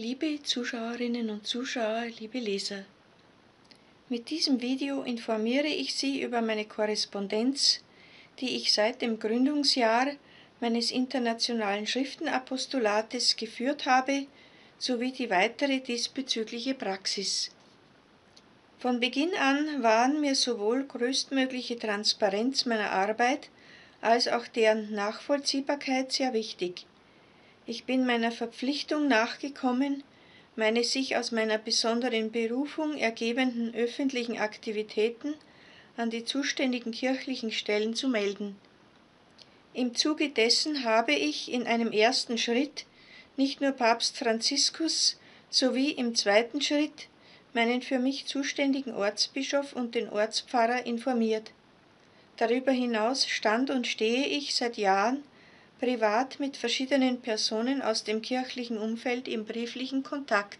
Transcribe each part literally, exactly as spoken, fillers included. Liebe Zuschauerinnen und Zuschauer, liebe Leser, mit diesem Video informiere ich Sie über meine Korrespondenz, die ich seit dem Gründungsjahr meines internationalen Schriftenapostolates geführt habe, sowie die weitere diesbezügliche Praxis. Von Beginn an waren mir sowohl größtmögliche Transparenz meiner Arbeit als auch deren Nachvollziehbarkeit sehr wichtig. Ich bin meiner Verpflichtung nachgekommen, meine sich aus meiner besonderen Berufung ergebenden öffentlichen Aktivitäten an die zuständigen kirchlichen Stellen zu melden. Im Zuge dessen habe ich in einem ersten Schritt nicht nur Papst Franziskus sowie im zweiten Schritt meinen für mich zuständigen Ortsbischof und den Ortspfarrer informiert. Darüber hinaus stand und stehe ich seit Jahren privat mit verschiedenen Personen aus dem kirchlichen Umfeld im brieflichen Kontakt.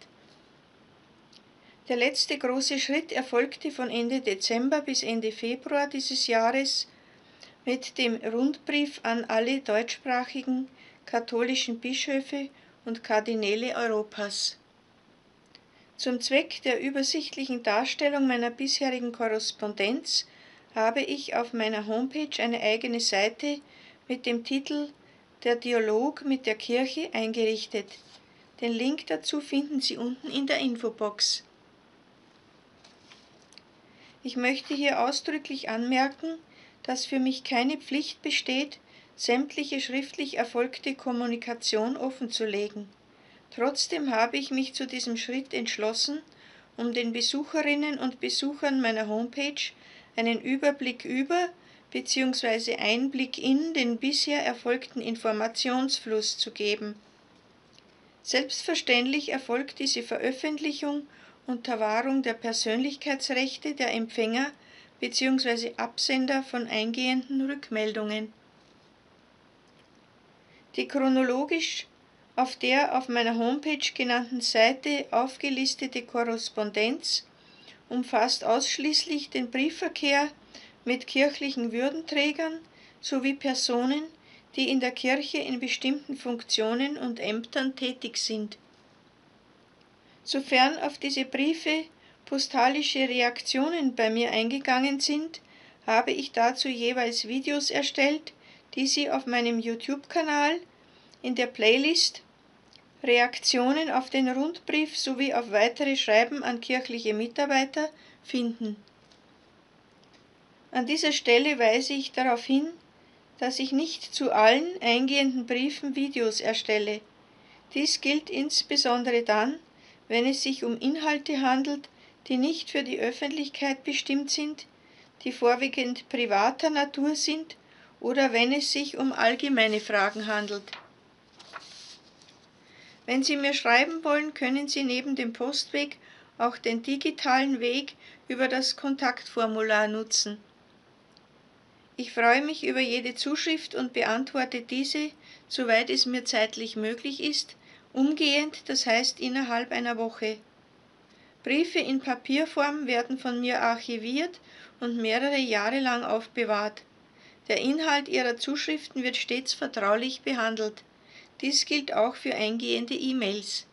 Der letzte große Schritt erfolgte von Ende Dezember bis Ende Februar dieses Jahres mit dem Rundbrief an alle deutschsprachigen katholischen Bischöfe und Kardinäle Europas. Zum Zweck der übersichtlichen Darstellung meiner bisherigen Korrespondenz habe ich auf meiner Homepage eine eigene Seite mit dem Titel Der Dialog mit der Kirche eingerichtet. Den Link dazu finden Sie unten in der Infobox. Ich möchte hier ausdrücklich anmerken, dass für mich keine Pflicht besteht, sämtliche schriftlich erfolgte Kommunikation offenzulegen. Trotzdem habe ich mich zu diesem Schritt entschlossen, um den Besucherinnen und Besuchern meiner Homepage einen Überblick über beziehungsweise Einblick in den bisher erfolgten Informationsfluss zu geben. Selbstverständlich erfolgt diese Veröffentlichung unter Wahrung der Persönlichkeitsrechte der Empfänger bzw. Absender von eingehenden Rückmeldungen. Die chronologisch auf der auf meiner Homepage genannten Seite aufgelistete Korrespondenz umfasst ausschließlich den Briefverkehr mit kirchlichen Würdenträgern sowie Personen, die in der Kirche in bestimmten Funktionen und Ämtern tätig sind. Sofern auf diese Briefe postalische Reaktionen bei mir eingegangen sind, habe ich dazu jeweils Videos erstellt, die Sie auf meinem YouTube-Kanal in der Playlist Reaktionen auf den Rundbrief sowie auf weitere Schreiben an kirchliche Mitarbeiter finden. An dieser Stelle weise ich darauf hin, dass ich nicht zu allen eingehenden Briefen Videos erstelle. Dies gilt insbesondere dann, wenn es sich um Inhalte handelt, die nicht für die Öffentlichkeit bestimmt sind, die vorwiegend privater Natur sind oder wenn es sich um allgemeine Fragen handelt. Wenn Sie mir schreiben wollen, können Sie neben dem Postweg auch den digitalen Weg über das Kontaktformular nutzen. Ich freue mich über jede Zuschrift und beantworte diese, soweit es mir zeitlich möglich ist, umgehend, das heißt innerhalb einer Woche. Briefe in Papierform werden von mir archiviert und mehrere Jahre lang aufbewahrt. Der Inhalt Ihrer Zuschriften wird stets vertraulich behandelt. Dies gilt auch für eingehende E-Mails.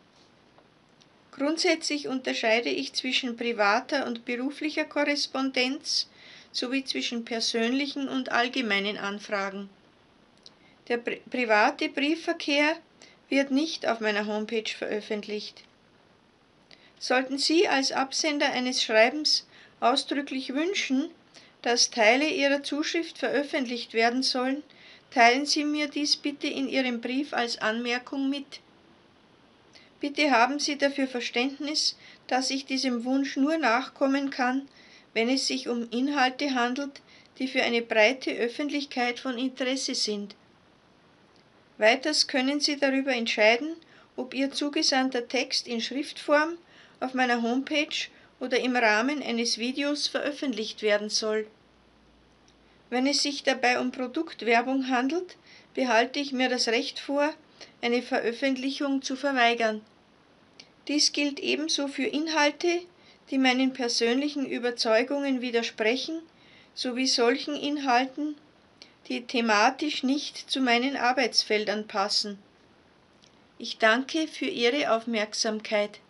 Grundsätzlich unterscheide ich zwischen privater und beruflicher Korrespondenz sowie zwischen persönlichen und allgemeinen Anfragen. Der pri- private Briefverkehr wird nicht auf meiner Homepage veröffentlicht. Sollten Sie als Absender eines Schreibens ausdrücklich wünschen, dass Teile Ihrer Zuschrift veröffentlicht werden sollen, teilen Sie mir dies bitte in Ihrem Brief als Anmerkung mit. Bitte haben Sie dafür Verständnis, dass ich diesem Wunsch nur nachkommen kann, wenn es sich um Inhalte handelt, die für eine breite Öffentlichkeit von Interesse sind. Weiters können Sie darüber entscheiden, ob Ihr zugesandter Text in Schriftform auf meiner Homepage oder im Rahmen eines Videos veröffentlicht werden soll. Wenn es sich dabei um Produktwerbung handelt, behalte ich mir das Recht vor, eine Veröffentlichung zu verweigern. Dies gilt ebenso für Inhalte, die meinen persönlichen Überzeugungen widersprechen, sowie solchen Inhalten, die thematisch nicht zu meinen Arbeitsfeldern passen. Ich danke für Ihre Aufmerksamkeit.